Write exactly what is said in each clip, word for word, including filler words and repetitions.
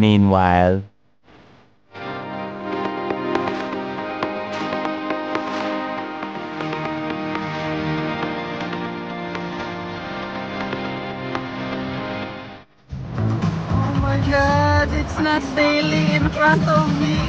Meanwhile, it's Nas Daily in front of me.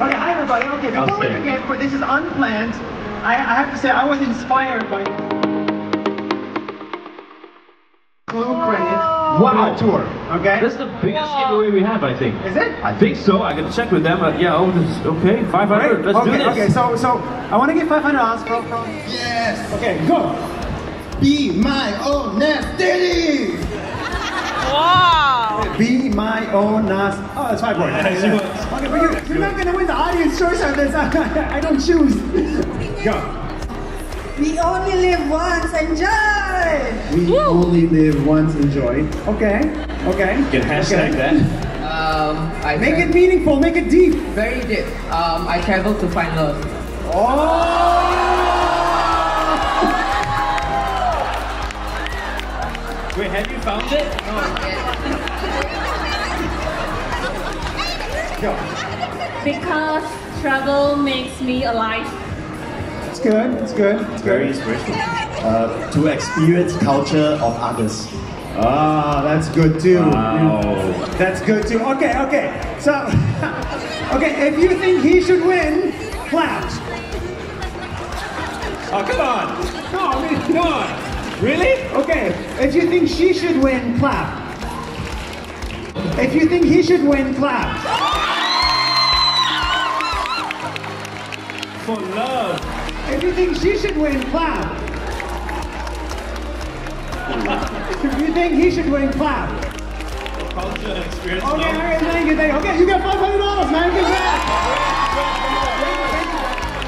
Okay, hi everybody. Okay, before we begin, for this is unplanned. I, I have to say I was inspired by Klook credits. Wow, tour. Okay. That's the biggest giveaway we have, I think. Is it? I think so. I gotta check with them. Uh, yeah. Oh, this is okay. Five hundred. Let's okay, do this. Okay. So, so I want to get five hundred dollars. Yes. Okay. Go. Be my own Nas Daily. Wow. Be my own Nas. Oh, that's my boy. Yes, you okay, but you're, you're not gonna win the audience choice on this. I don't choose. Go. We only live once, enjoy! We Woo. only live once, enjoy. Okay, okay. You can hashtag okay. that. Um, I make it meaningful, make it deep. Very deep. Um, I traveled to find love. Oh! Wait, have you found it? Oh. Because travel makes me alive. It's good, it's good, it's very good. Inspirational. Uh, to experience culture of others. Ah, that's good too. Wow. That's good too. Okay, okay. So, okay, if you think he should win, clap. Oh, come on. No, I mean, come on. Really? Okay, if you think she should win, clap. If you think he should win, clap. For love. If you think she should win, clap. If you think he should win, clap. Culture and experience. Okay, all right, thank you, thank you. Okay, you got five hundred dollars, man. Congrats.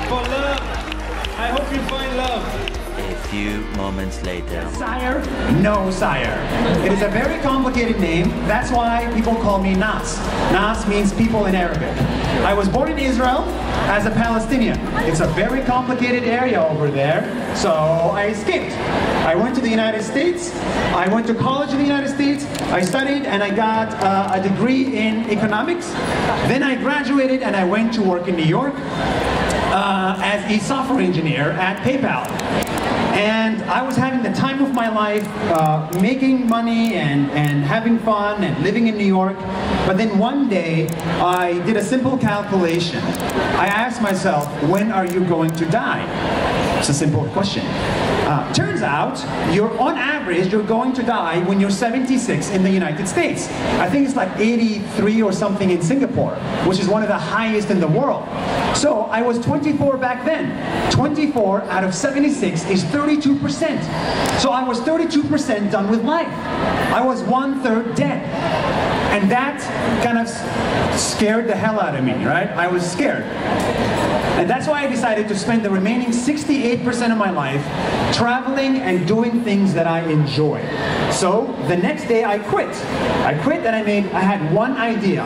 For love. I hope you find love. A few moments later. Sire? No, sire. It is a very complicated name. That's why people call me Nas. Nas means people in Arabic. I was born in Israel as a Palestinian. It's a very complicated area over there, so I escaped. I went to the United States, I went to college in the United States, I studied and I got uh, a degree in economics. Then I graduated and I went to work in New York uh, as a software engineer at PayPal. And I was having the time of my life, uh, making money and, and having fun and living in New York. But then one day, I did a simple calculation. I asked myself, when are you going to die? It's a simple question. Uh, turns out, you're on average, you're going to die when you're seventy-six in the United States. I think it's like eighty-three or something in Singapore, which is one of the highest in the world. So I was twenty-four back then. twenty-four out of seventy-six is thirty-two percent. So I was thirty-two percent done with life. I was one third dead. And that kind of scared the hell out of me, right? I was scared. And that's why I decided to spend the remaining sixty-eight percent of my life traveling and doing things that I enjoy. So the next day I quit. I quit and I made, I had one idea.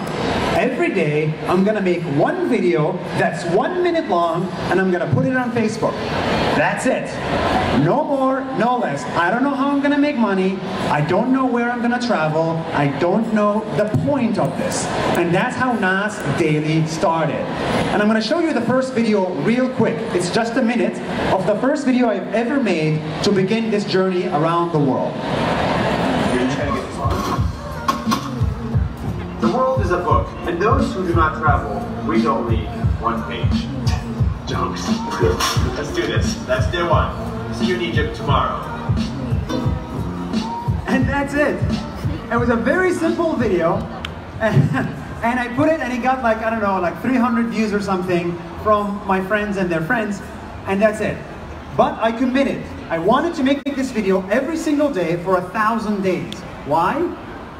Every day I'm gonna make one video that's one minute long and I'm gonna put it on Facebook. That's it. No more, no less. I don't know how I'm gonna make money. I don't know where I'm gonna travel. I don't know the point of this. And that's how Nas Daily started. And I'm gonna show you the first video real quick. It's just a minute of the first video I've ever made to begin this journey around the world. The world is a book, and those who do not travel read only one page. Jokes. Let's do this. That's day one. See you in Egypt tomorrow. And that's it. It was a very simple video. And I put it and it got like, I don't know, like three hundred views or something from my friends and their friends, and that's it. But I committed. I wanted to make this video every single day for a thousand days. Why?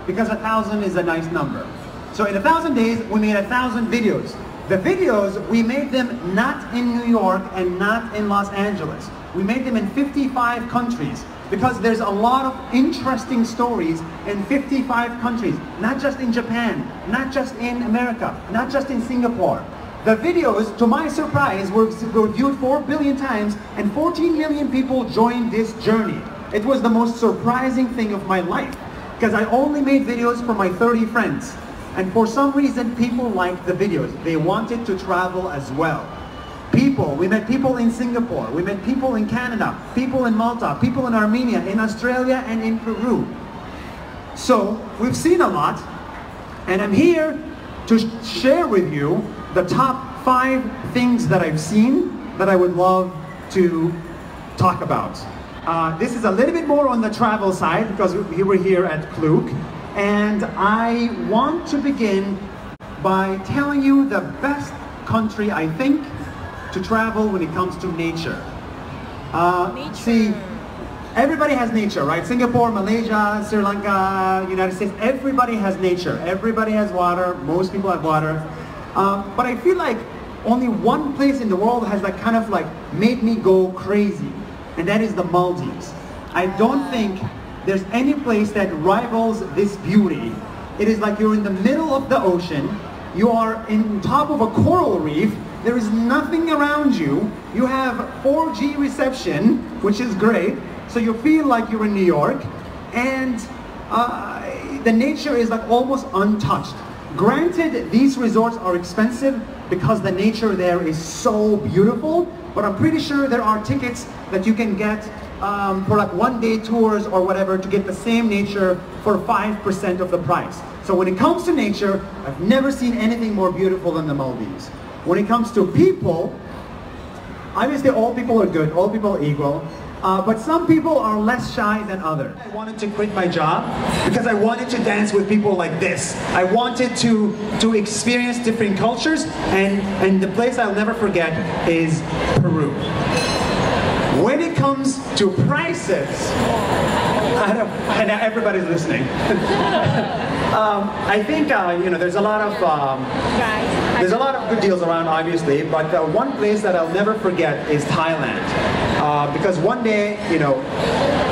Because a thousand is a nice number. So in a thousand days, we made a thousand videos. The videos, we made them not in New York and not in Los Angeles. We made them in fifty-five countries because there's a lot of interesting stories in fifty-five countries, not just in Japan, not just in America, not just in Singapore. The videos, to my surprise, were viewed four billion times and fourteen million people joined this journey. It was the most surprising thing of my life because I only made videos for my thirty friends. And for some reason, people liked the videos. They wanted to travel as well. People, we met people in Singapore, we met people in Canada, people in Malta, people in Armenia, in Australia, and in Peru. So we've seen a lot, and I'm here to share with you the top five things that I've seen that I would love to talk about. Uh, this is a little bit more on the travel side because we were here at Klook, and I want to begin by telling you the best country I think to travel when it comes to nature. Uh, nature. See, everybody has nature, right? Singapore, Malaysia, Sri Lanka, United States, everybody has nature. Everybody has water, most people have water. Um, but I feel like only one place in the world has like kind of like made me go crazy, and that is the Maldives. I don't think there's any place that rivals this beauty. It is like you're in the middle of the ocean, you are in top of a coral reef, there is nothing around you, you have four G reception, which is great, so you feel like you're in New York, and uh, the nature is like almost untouched. Granted, these resorts are expensive because the nature there is so beautiful, but I'm pretty sure there are tickets that you can get um, for like one day tours or whatever to get the same nature for five percent of the price. So when it comes to nature, I've never seen anything more beautiful than the Maldives. When it comes to people, obviously all people are good, all people are equal. Uh, but some people are less shy than others. I wanted to quit my job because I wanted to dance with people like this. I wanted to, to experience different cultures, and, and the place I'll never forget is Peru. When it comes to prices, I don't, and everybody's listening. um, I think uh, you know there's a lot of um, there's a lot of good deals around, obviously, but the one place that I'll never forget is Thailand. Uh, because one day, you know,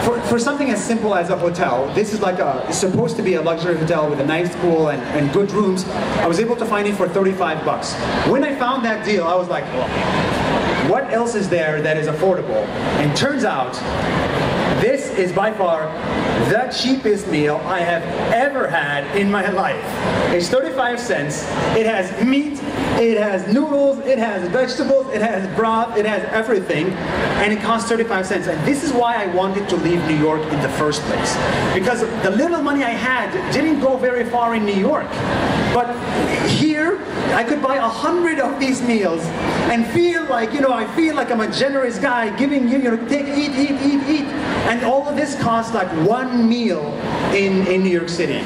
for, for something as simple as a hotel, this is like a, it's supposed to be a luxury hotel with a nice pool and, and good rooms. I was able to find it for thirty-five bucks. When I found that deal, I was like, what else is there that is affordable? And turns out, this is by far the cheapest meal I have ever had in my life. It's thirty-five cents, it has meat, it has noodles, it has vegetables, it has broth, it has everything, and it costs thirty-five cents. And this is why I wanted to leave New York in the first place. Because the little money I had didn't go very far in New York. But here, I could buy a hundred of these meals and feel like, you know, I feel like I'm a generous guy giving you, you know, take, eat, eat, eat, eat. And all of this costs like one meal in, in New York City.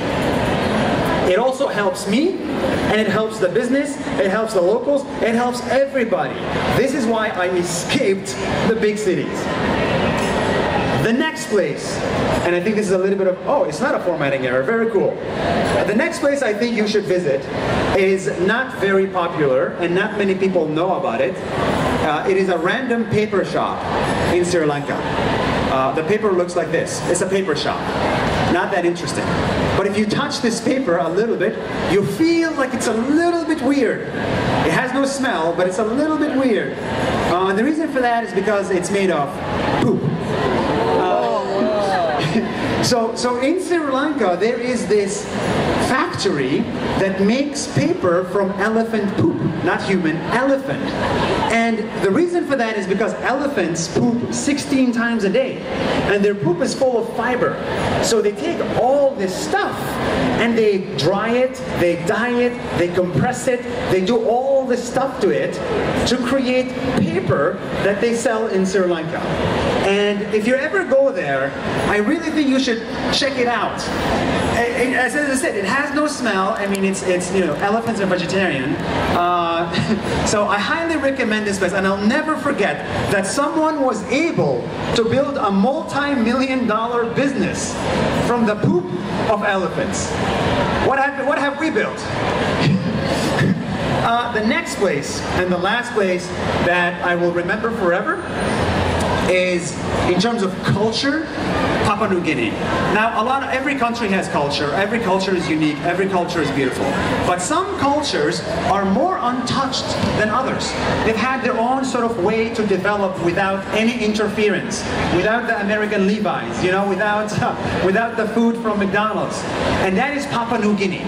It also helps me, and it helps the business, it helps the locals, it helps everybody. This is why I escaped the big cities. The next place, and I think this is a little bit of, oh, it's not a formatting error, very cool. The next place I think you should visit is not very popular, and not many people know about it. Uh, it is a random paper shop in Sri Lanka. Uh, the paper looks like this. It's a paper shop. Not that interesting. But if you touch this paper a little bit, you feel like it's a little bit weird. It has no smell, but it's a little bit weird. Uh, and the reason for that is because it's made of poop. Uh, so, so in Sri Lanka, there is this factory that makes paper from elephant poop. Not human, elephant. And the reason for that is because elephants poop sixteen times a day, and their poop is full of fiber. So they take all this stuff and they dry it, they dye it, they compress it, they do all this stuff to it to create paper that they sell in Sri Lanka. And if you ever go there, I really think you should check it out. As I said, it has no smell. I mean, it's, it's you know, elephants are vegetarian. Uh, so I highly recommend this place, and I'll never forget that someone was able to build a multi-million dollar business from the poop of elephants. What have, what have we built? Uh, the next place, and the last place that I will remember forever, is, in terms of culture, Papua New Guinea. Now, a lot of, every country has culture, every culture is unique, every culture is beautiful. But some cultures are more untouched than others. They've had their own sort of way to develop without any interference, without the American Levi's, you know, without, uh, without the food from McDonald's. And that is Papua New Guinea.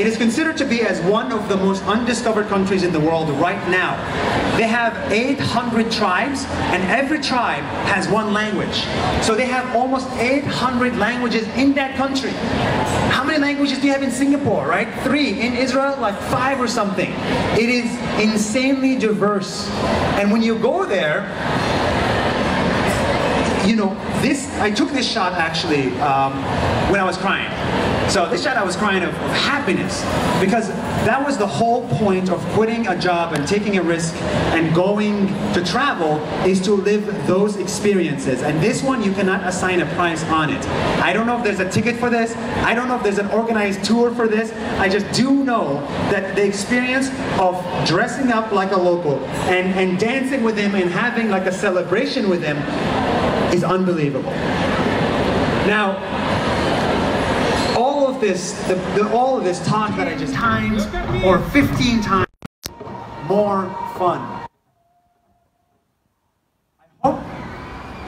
It is considered to be as one of the most undiscovered countries in the world right now. They have eight hundred tribes, and every tribe has one language. So they have almost eight hundred languages in that country. How many languages do you have in Singapore, right? Three. In Israel, like five or something. It is insanely diverse. And when you go there, you know, this, I took this shot actually um, when I was crying. So this shot I was crying of, of happiness, because that was the whole point of quitting a job and taking a risk and going to travel, is to live those experiences. And this one, you cannot assign a price on it. I don't know if there's a ticket for this. I don't know if there's an organized tour for this. I just do know that the experience of dressing up like a local and, and dancing with him and having like a celebration with him is unbelievable. Now, This, the, the, all of this talk that I just times, or fifteen times more fun. I hope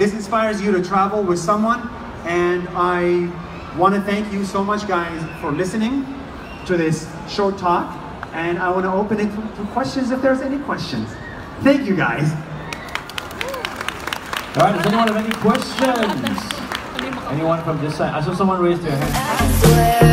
this inspires you to travel with someone, and I want to thank you so much, guys, for listening to this short talk, and I want to open it to, to questions if there's any questions. Thank you, guys. All right, does anyone have any questions? Anyone from this side? I saw someone raise their hand.